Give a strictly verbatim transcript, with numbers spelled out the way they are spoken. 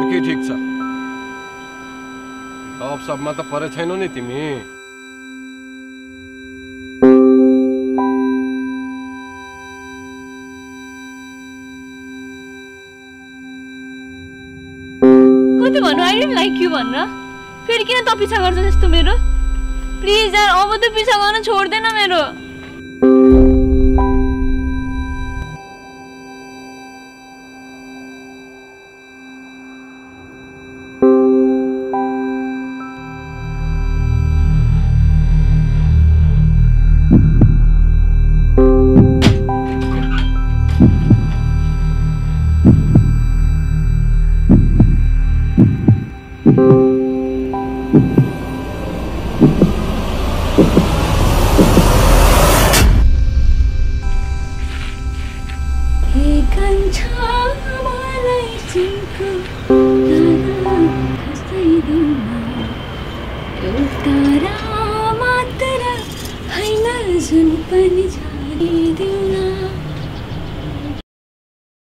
और की ठीक सा आप सब मत पर छैनो नि तिमी कति भन्नु आई डोन्ट लाइक यु भन्न फेरि किन त पिछा गर्छ जस्तो मेरो प्लीज यार अब त पिछा गर्न छोड्दैन मेरो Tara matra haina jun pani chhadi dina